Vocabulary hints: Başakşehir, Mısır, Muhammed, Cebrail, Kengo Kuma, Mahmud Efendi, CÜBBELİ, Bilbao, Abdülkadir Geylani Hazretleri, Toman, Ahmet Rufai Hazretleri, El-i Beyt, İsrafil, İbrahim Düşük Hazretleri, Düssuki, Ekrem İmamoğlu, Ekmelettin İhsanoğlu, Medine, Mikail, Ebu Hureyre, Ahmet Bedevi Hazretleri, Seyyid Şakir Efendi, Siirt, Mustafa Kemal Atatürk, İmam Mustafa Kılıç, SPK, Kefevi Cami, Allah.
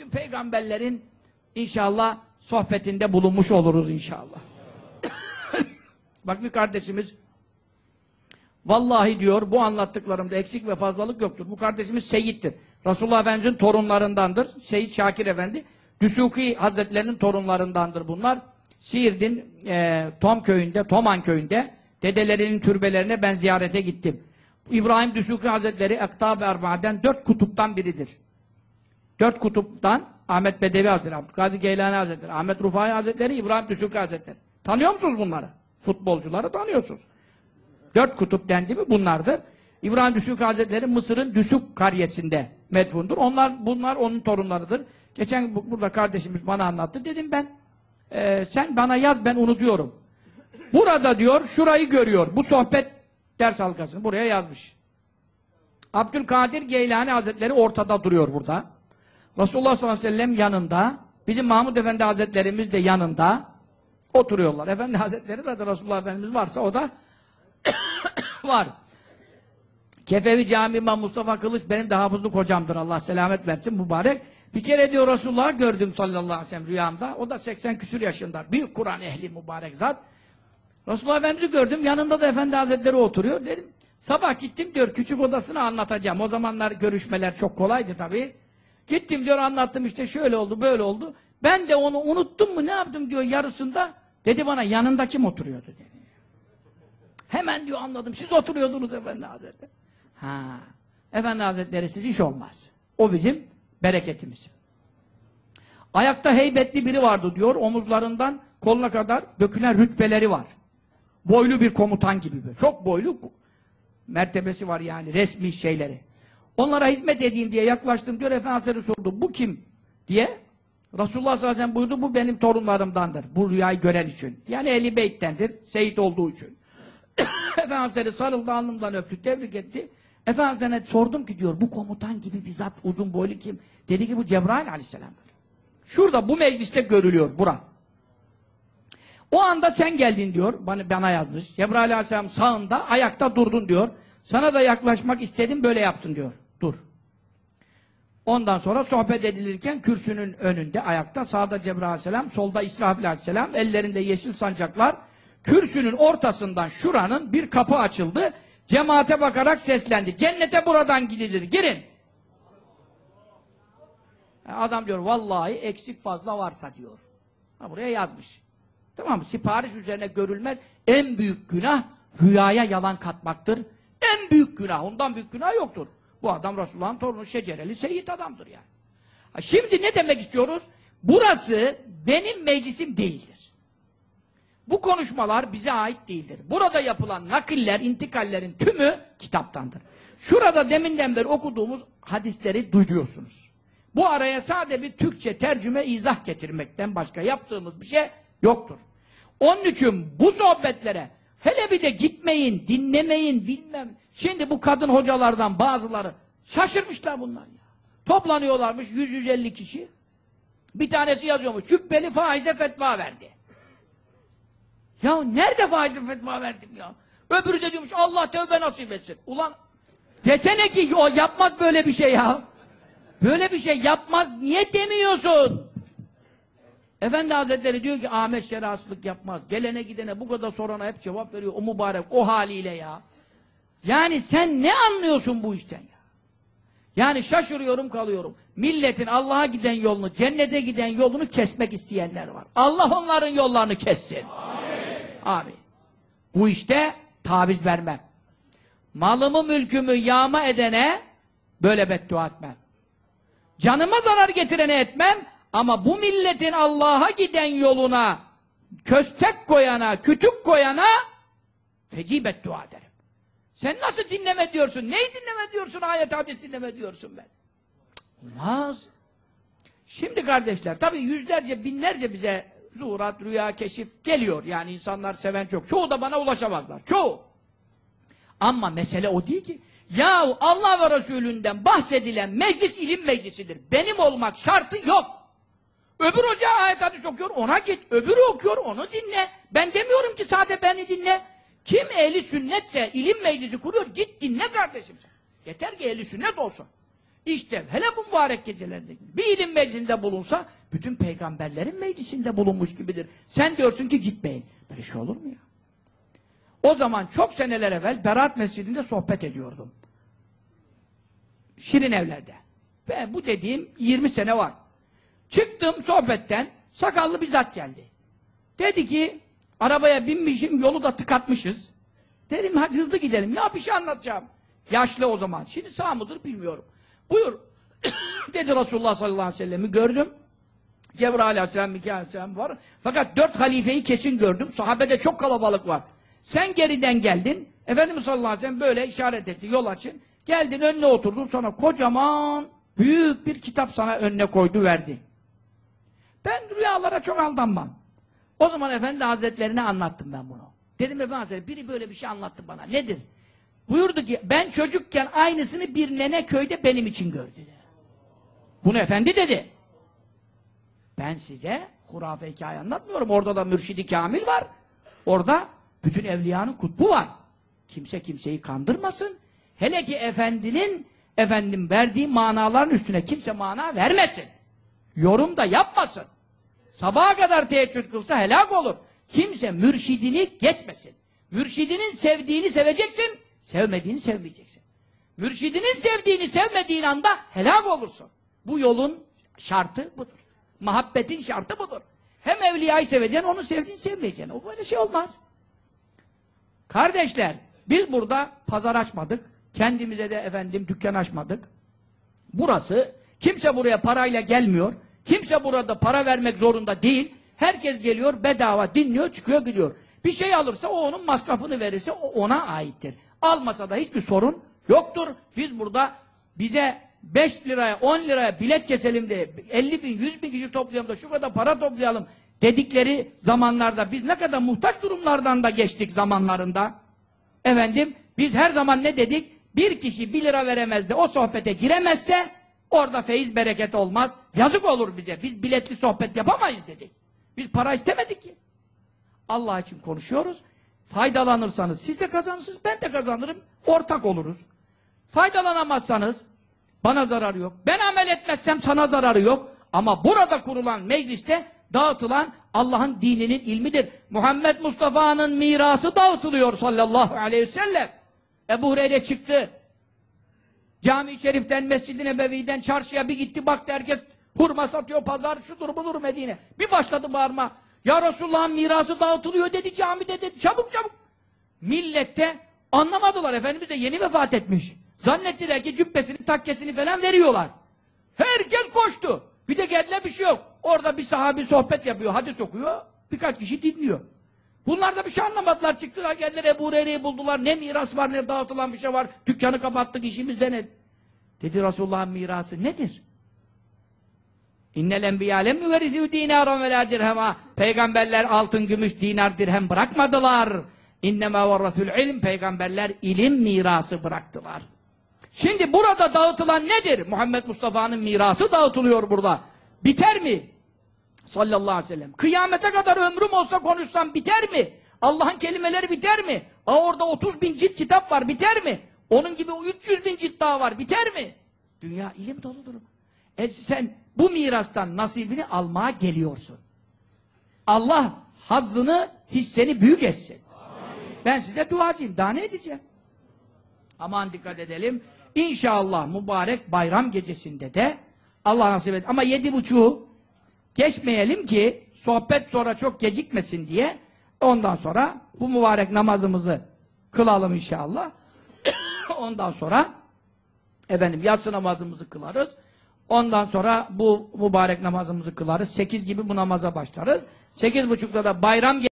bütün peygamberlerin inşallah sohbetinde bulunmuş oluruz inşallah. Bak bir kardeşimiz vallahi diyor bu anlattıklarımda eksik ve fazlalık yoktur. Bu kardeşimiz Seyyid'tir. Resulullah Efendimiz'in torunlarındandır. Seyyid Şakir Efendi. Düssuki Hazretleri'nin torunlarındandır bunlar. Siirt'in Toman köyünde dedelerinin türbelerine ben ziyarete gittim. İbrahim Düşük Hazretleri Ektab-ı Erba'den 4 kutuptan biridir. 4 kutuptan Ahmet Bedevi Hazretleri, Abdülkadir Geylani Hazretleri, Ahmet Rufai Hazretleri, İbrahim Düşük Hazretleri. Tanıyor musunuz bunları? Futbolcuları tanıyorsunuz. 4 kutup dendi mi bunlardır. İbrahim Düşük Hazretleri Mısır'ın Düşük Karyesi'nde medfundur. Bunlar onun torunlarıdır. Geçen burada kardeşimiz bana anlattı. Dedim ben sen bana yaz ben unutuyorum. Burada diyor şurayı görüyor. Bu sohbet ders halkasını buraya yazmış. Abdülkadir Geylani Hazretleri ortada duruyor burada. Resulullah sallallahu aleyhi ve sellem yanında, bizim Mahmud Efendi Hazretlerimiz de yanında oturuyorlar. Efendi Hazretleri zaten Resulullah Efendimiz varsa o da var. Kefevi Cami İmam Mustafa Kılıç benim de hafızlık hocamdır. Allah selamet versin mübarek. Bir kere diyor Resulullah'ı gördüm sallallahu aleyhi ve sellem rüyamda. O da 80 küsür yaşında. Büyük Kur'an ehli mübarek zat. Resulullah Efendimiz'i gördüm, yanında da Efendi Hazretleri oturuyor. Dedim, sabah gittim diyor, küçük odasını anlatacağım. O zamanlar görüşmeler çok kolaydı tabii. Gittim diyor, anlattım işte şöyle oldu, böyle oldu. Ben de onu unuttum mu, ne yaptım diyor yarısında. Dedi bana, yanında kim oturuyordu dedi. Hemen diyor anladım, siz oturuyordunuz Efendi Hazretleri. Ha, Efendi Hazretleri siz iş olmaz. O bizim bereketimiz. Ayakta heybetli biri vardı diyor, omuzlarından koluna kadar dökülen rütbeleri var. Boylu bir komutan gibi böyle. Çok boylu mertebesi var yani resmi şeyleri. Onlara hizmet edeyim diye yaklaştım diyor. Efendimiz sordu. Bu kim? Diye. Resulullah sallallahu aleyhi ve sellem buyurdu. Bu benim torunlarımdandır. Bu rüyayı gören için. Yani El-i Beyt'tendir. Seyit olduğu için. Efendimiz sarıldı alnımdan öptü. Tebrik etti. Efendimiz'e sordum ki diyor. Bu komutan gibi bir zat uzun boylu kim? Dedi ki bu Cebrail aleyhisselam. Şurada bu mecliste görülüyor. Bura. O anda sen geldin diyor, bana yazmış. Cebrail Aleyhisselam sağında, ayakta durdun diyor. Sana da yaklaşmak istedim, böyle yaptın diyor. Dur. Ondan sonra sohbet edilirken kürsünün önünde, ayakta, sağda Cebrail Aleyhisselam, solda İsrafil Aleyhisselam, ellerinde yeşil sancaklar. Kürsünün ortasından şuranın bir kapı açıldı. Cemaate bakarak seslendi. Cennete buradan gidilir, girin. Adam diyor, vallahi eksik fazla varsa diyor. Ha, buraya yazmış. Tamam mı? Sipariş üzerine görülmez. En büyük günah rüyaya yalan katmaktır. En büyük günah. Ondan büyük günah yoktur. Bu adam Resulullah'ın torunu şecereli seyyid adamdır yani. Ha, şimdi ne demek istiyoruz? Burası benim meclisim değildir. Bu konuşmalar bize ait değildir. Burada yapılan nakiller, intikallerin tümü kitaptandır. Şurada deminden beri okuduğumuz hadisleri duyuyorsunuz. Bu araya sadece bir Türkçe tercüme izah getirmekten başka yaptığımız bir şey yoktur. Onun için bu sohbetlere hele bir de gitmeyin, dinlemeyin, bilmem. Şimdi bu kadın hocalardan bazıları şaşırmışlar bunlar ya. Toplanıyorlarmış 100-150 kişi. Bir tanesi yazıyormuş, cübbeli faize fetva verdi. Ya nerede faize fetva verdim ya? Öbürü de diyormuş, Allah tövbe nasip etsin. Ulan desene ki o yapmaz böyle bir şey ya. Böyle bir şey yapmaz, niye demiyorsun? Efendi Hazretleri diyor ki Ahmet şerasılık yapmaz. Gelene gidene bu kadar sorana hep cevap veriyor. O mübarek o haliyle ya. Yani sen ne anlıyorsun bu işten ya? Yani şaşırıyorum kalıyorum. Milletin Allah'a giden yolunu, cennete giden yolunu kesmek isteyenler var. Allah onların yollarını kessin. Amin. Abi, bu işte taviz vermem. Malımı mülkümü yağma edene böyle beddua etmem. Canıma zarar getirene etmem. Ama bu milletin Allah'a giden yoluna köstek koyana, kütük koyana fecibet dua ederim. Sen nasıl dinleme diyorsun? Neyi dinleme diyorsun? Ayet hadis dinleme diyorsun ben. Olmaz. Şimdi kardeşler tabii yüzlerce, binlerce bize zuhurat, rüya, keşif geliyor. Yani insanlar seven çok. Çoğu da bana ulaşamazlar. Çoğu. Ama mesele o değil ki. Yahu Allah ve Resulünden bahsedilen meclis ilim meclisidir. Benim olmak şartı yok. Öbür hoca ayet hadis okuyor, ona git. Öbürü okuyor, onu dinle. Ben demiyorum ki sadece beni dinle. Kim ehli sünnetse ilim meclisi kuruyor, git dinle kardeşim. Yeter ki ehli sünnet olsun. İşte hele bu mübarek gecelerde bir ilim meclisinde bulunsa bütün peygamberlerin meclisinde bulunmuş gibidir. Sen diyorsun ki gitmeyin. Böyle şey olur mu ya? O zaman çok seneler evvel Berat Mescidi'nde sohbet ediyordum. Şirin evlerde. Ve bu dediğim 20 sene var. Çıktım sohbetten, sakallı bir zat geldi. Dedi ki, arabaya binmişim, yolu da tıkatmışız. Dedim, hadi hızlı gidelim, ya bir şey anlatacağım. Yaşlı o zaman, şimdi sağ mıdır bilmiyorum. Buyur, dedi Resulullah sallallahu aleyhi ve sellem'i gördüm. Cebrail aleyhisselam, Mikail aleyhisselam var. Fakat 4 halifeyi kesin gördüm, sahabede çok kalabalık var. Sen geriden geldin, Efendimiz sallallahu aleyhi ve sellem böyle işaret etti, yol açın. Geldin, önüne oturdun, sonra kocaman, büyük bir kitap sana önüne koydu, verdi. Ben rüyalara çok aldanmam. O zaman Efendi Hazretlerine anlattım ben bunu. Dedim Efendi Hazretleri, biri böyle bir şey anlattı bana. Nedir? Buyurdu ki, ben çocukken aynısını bir nene köyde benim için gördü. Bunu Efendi dedi. Ben size hurafe hikaye anlatmıyorum. Orada da Mürşid-i Kamil var. Orada bütün evliyanın kutbu var. Kimse kimseyi kandırmasın. Hele ki Efendinin, efendim verdiği manaların üstüne kimse mana vermesin. Yorum da yapmasın. Sabaha kadar teheccüd kılsa helak olur. Kimse mürşidini geçmesin. Mürşidinin sevdiğini seveceksin, sevmediğini sevmeyeceksin. Mürşidinin sevdiğini sevmediğin anda helak olursun. Bu yolun şartı budur. Muhabbetin şartı budur. Hem evliyayı seveceksin, onun sevdiğini sevmeyeceksin. O böyle şey olmaz. Kardeşler, biz burada pazar açmadık. Kendimize de efendim dükkan açmadık. Burası, kimse buraya parayla gelmiyor. Kimse burada para vermek zorunda değil. Herkes geliyor, bedava dinliyor, çıkıyor, gidiyor. Bir şey alırsa o onun masrafını verirse o ona aittir. Almasa da hiçbir sorun yoktur. Biz burada bize 5 liraya, 10 liraya bilet keselim diye 50 bin, 100 bin kişi toplayalım da şu kadar para toplayalım dedikleri zamanlarda biz ne kadar muhtaç durumlardan da geçtik zamanlarında. Efendim biz her zaman ne dedik? Bir kişi 1 lira veremez de o sohbete giremezse orada feyiz bereket olmaz. Yazık olur bize. Biz biletli sohbet yapamayız dedik. Biz para istemedik ki. Allah için konuşuyoruz. Faydalanırsanız siz de kazanırsınız, ben de kazanırım. Ortak oluruz. Faydalanamazsanız bana zararı yok. Ben amel etmezsem sana zararı yok. Ama burada kurulan mecliste dağıtılan Allah'ın dininin ilmidir. Muhammed Mustafa'nın mirası dağıtılıyor sallallahu aleyhi ve sellem. Ebu Hureyre çıktı. Cami-i Şerif'ten, Mescid-i Nebevi'den çarşıya bir gitti, baktı herkes hurma satıyor, pazar şudur budur Medine. Bir başladı bağırma. Ya Resulullah'ın mirası dağıtılıyor dedi, camide dedi, çabuk çabuk. Millette anlamadılar, Efendimiz de yeni vefat etmiş. Zannettiler ki cübbesini, takkesini falan veriyorlar. Herkes koştu. Bir de geldiler bir şey yok. Orada bir sahabi sohbet yapıyor, hadis okuyor, birkaç kişi dinliyor. Bunlar da bir şey anlamadılar, çıktılar geldiler Ebu Hureyre'yi buldular, ne miras var ne dağıtılan bir şey var, dükkanı kapattık işimizde ne? Dedi Resulullah'ın mirası nedir? İnnel enbiya lem yuverizü dinaran ve la dirhema. Peygamberler altın, gümüş, dinar, dirhem bırakmadılar. İnnemâ varrasul ilm. Peygamberler ilim mirası bıraktılar. Şimdi burada dağıtılan nedir? Muhammed Mustafa'nın mirası dağıtılıyor burada. Biter mi? Sallallahu aleyhi ve sellem. Kıyamete kadar ömrüm olsa konuşsam biter mi? Allah'ın kelimeleri biter mi? Orada 30 bin cilt kitap var, biter mi? Onun gibi 300 bin cilt daha var, biter mi? Dünya ilim doludur. Sen bu mirastan nasibini almaya geliyorsun. Allah hazzını, hisseni büyük etsin. Amin. Ben size duacıyım, daha ne edeceğim? Aman dikkat edelim. İnşallah mübarek bayram gecesinde de Allah nasip et. Ama 7.30'u geçmeyelim ki sohbet sonra çok gecikmesin diye. Ondan sonra bu mübarek namazımızı kılalım inşallah. Ondan sonra efendim yatsı namazımızı kılarız. Ondan sonra bu mübarek namazımızı kılarız. 8 gibi bu namaza başlarız. 8.30'da da bayram